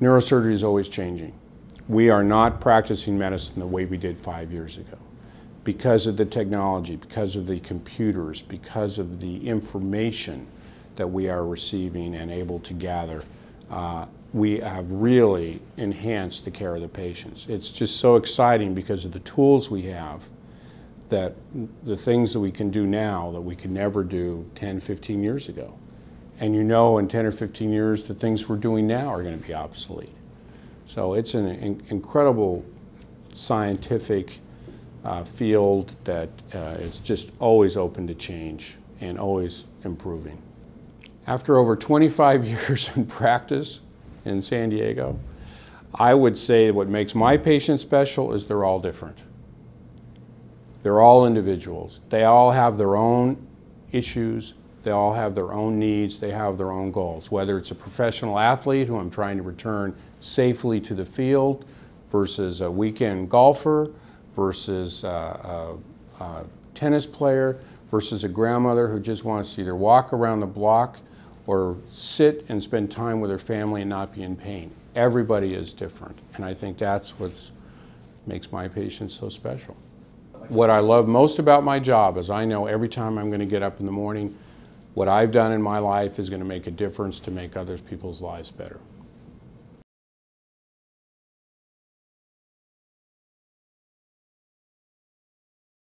Neurosurgery is always changing. We are not practicing medicine the way we did 5 years ago because of the technology, because of the computers, because of the information that we are receiving and able to gather. We have really enhanced the care of the patients. It's just so exciting because of the tools we have, that the things that we can do now that we could never do 10, 15 years ago. And you know, in 10 or 15 years, the things we're doing now are going to be obsolete. So it's an incredible scientific field that is just always open to change and always improving. After over 25 years in practice in San Diego, I would say what makes my patients special is they're all different. They're all individuals. They all have their own issues. They all have their own needs. They have their own goals. Whether it's a professional athlete who I'm trying to return safely to the field versus a weekend golfer versus a tennis player versus a grandmother who just wants to either walk around the block or sit and spend time with her family and not be in pain. Everybody is different. And I think that's what makes my patients so special. What I love most about my job is I know every time I'm going to get up in the morning, what I've done in my life is going to make a difference to make other people's lives better.